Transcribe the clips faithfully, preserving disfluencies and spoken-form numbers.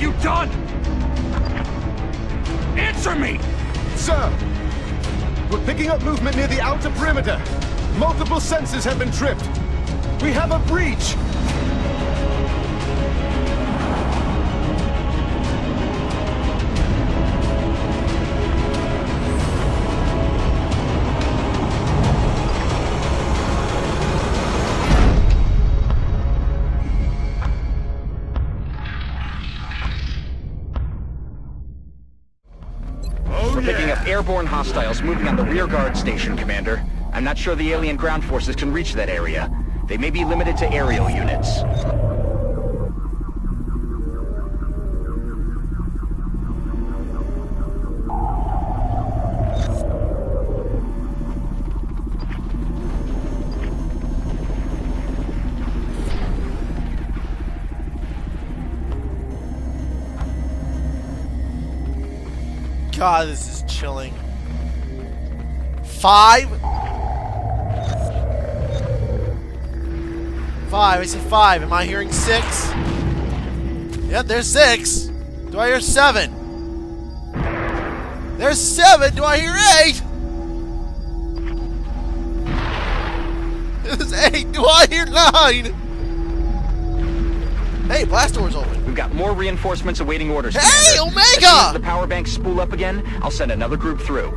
have you done? Answer me! Sir, we're picking up movement near the outer perimeter. Multiple sensors have been tripped. We have a breach! Airborne hostiles moving on the rear guard station, Commander. I'm not sure the alien ground forces can reach that area. They may be limited to aerial units. God, this is chilling. Five? Five, I see five. Am I hearing six? Yep, there's six. Do I hear seven? There's seven. Do I hear eight? There's eight. Do I hear nine? Hey, blast door's open. We've got more reinforcements awaiting orders. Hey, Commander. Omega! As soon as the power banks spool up again, I'll send another group through.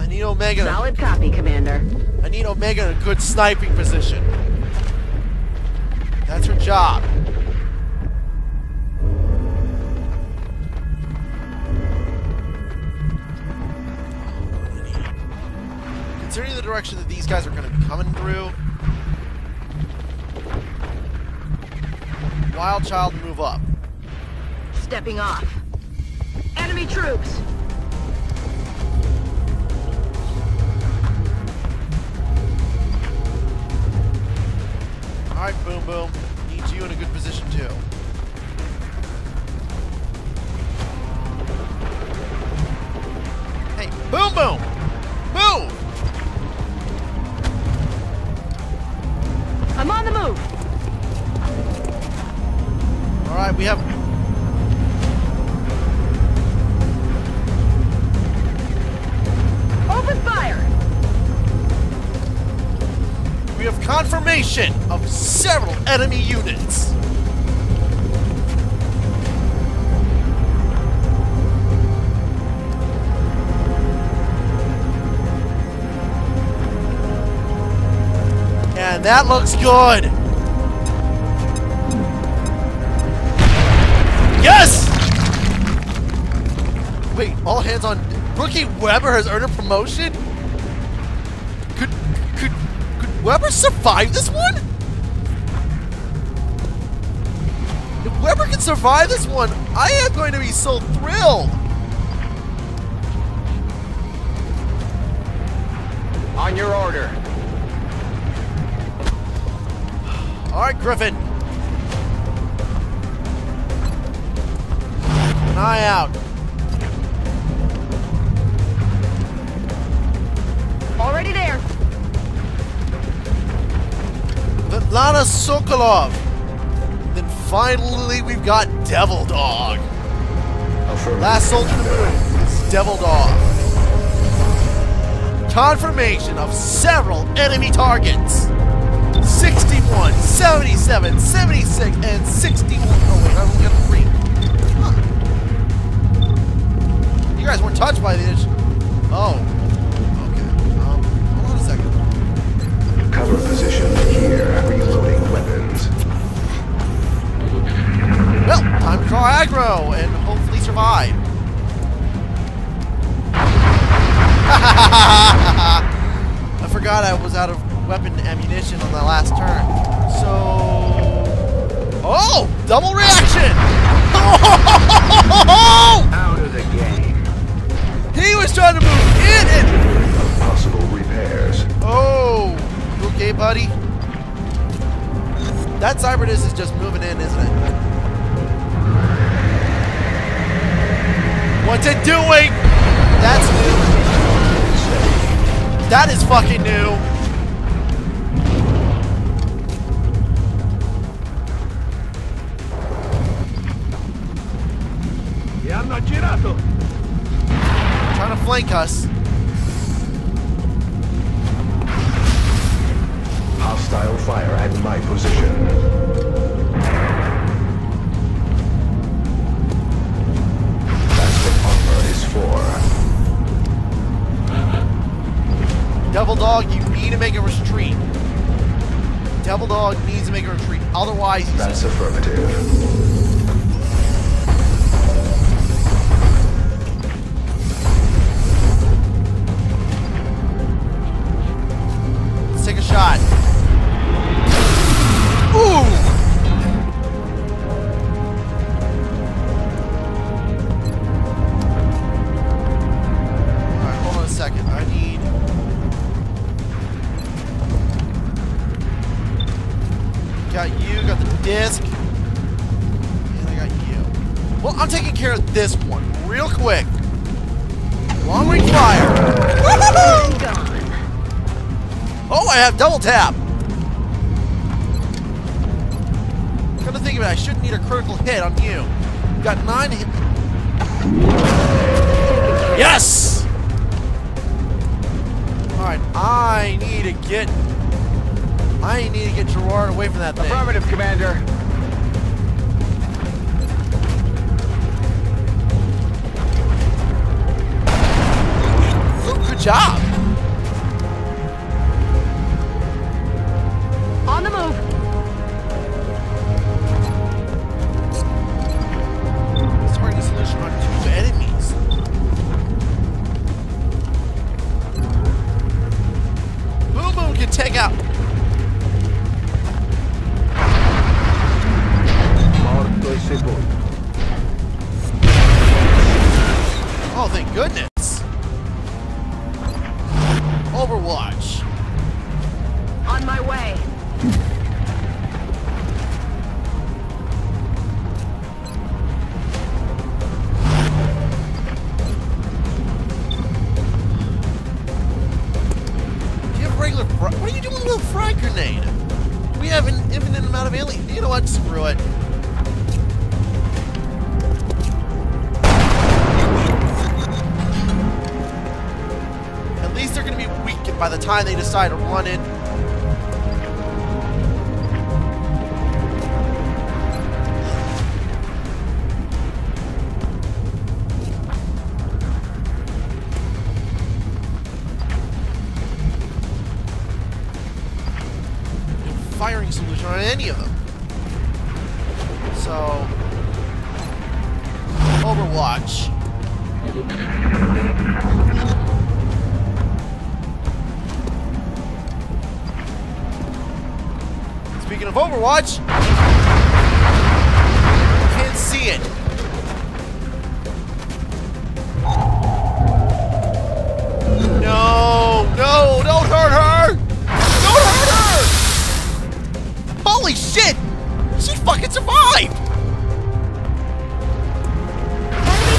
I need Omega. Solid copy, Commander. I need Omega in a good sniping position. That's her job. Considering the direction that these guys are going to be coming through, Wild Child, move up. Stepping off. Enemy troops. All right, Boom Boom. Need you in a good position too. Hey, Boom Boom, move! I'm on the move! Alright, we have... Open fire! We have confirmation of several enemy units! That looks good! Yes! Wait, all hands on... Rookie Weber has earned a promotion? Could... Could... Could Weber survive this one? If Weber can survive this one, I am going to be so thrilled! On your order. Alright, Griffin. An eye out. Already there. Vitlana Sokolov. Then finally we've got Devil Dog. Last soldier to move is Devil Dog. Confirmation of several enemy targets. sixty-one, seventy-seven, seventy-six, and sixty-one. Oh wait, I only got three. Huh. You guys weren't touched by this. Oh. Okay. Um, hold on a second. Cover position here. Reloading weapons. Well, time to draw aggro and hopefully survive. I forgot I was out of weapon ammunition on the last turn. So... Oh! Double reaction! Oh! Out of the game. He was trying to move in and... Possible repairs. Oh! Okay, buddy. That Cybernus is just moving in, isn't it? What's it doing? That's new. That is fucking new. hanno aggirato! Trying to flank us. Hostile fire at my position. Devil Dog, you need to make a retreat. Devil Dog needs to make a retreat. Otherwise, he's... That's affirmative. Let's take a shot. Ooh! Alright, hold on a second. I need... Got you, got the disc, and I got you. Well, I'm taking care of this one real quick. Long range fire. Oh, I have double tap. Come to think of it, I shouldn't need a critical hit on you. Got nine hit. Yes! Alright, I need to get... I need to get Gerard away from that thing. Affirmative, Commander. Ooh, good job. On the move. Let's bring the solution on two enemies. Boom Boom can take out. Oh, thank goodness. Overwatch. On my way. Do you have regular fr- What are you doing with a frag grenade? We have an infinite amount of alien. You know what? Screw it. By the time they decide to run it. No firing solution on any of them. So, Overwatch. Speaking of Overwatch, can't see it. No, no, don't hurt her! Don't hurt her! Holy shit! She fucking survived! Enemy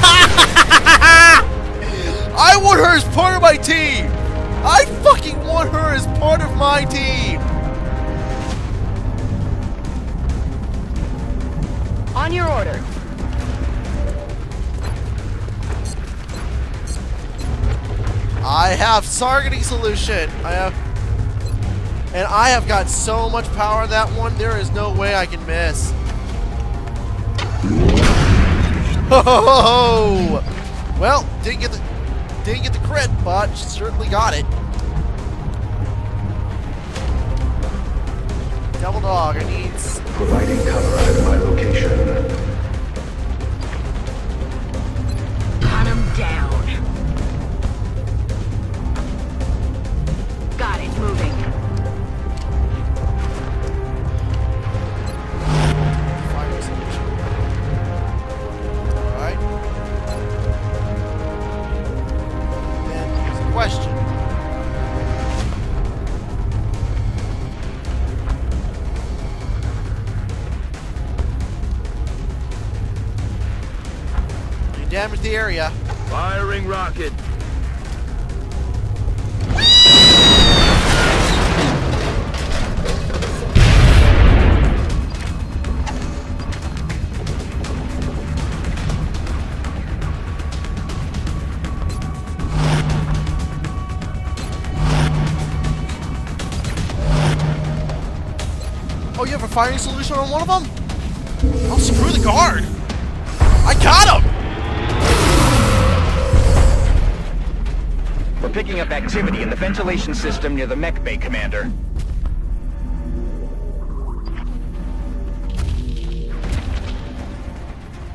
fire, my I want her as part of my team! I fucking want her as part of my team! On your order. I have targeting solution. I have, and I have got so much power in that one. There is no way I can miss. Oh! Well, didn't get the didn't get the crit, but certainly got it. Devil Dog, I need... Providing cover at my location. Hunt him down. Got it, moving. Fire solution. Alright. Then here's the question. Damage the area. Firing rocket. Oh, you have a firing solution on one of them? Oh, screw the guard! I got him! We're picking up activity in the ventilation system near the mech bay, Commander.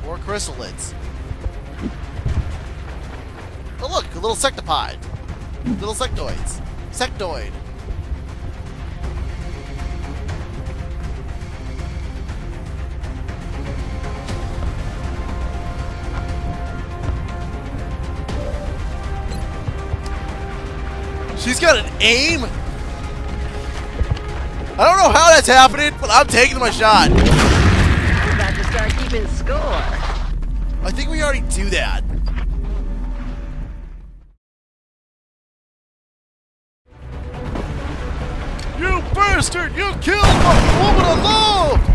More chrysalids. Oh look, a little sectopod. Little sectoids. Sectoid. She's got an aim? I don't know how that's happening, but I'm taking my shot. We're about to start keeping score. I think we already do that. You bastard! You killed my woman I love!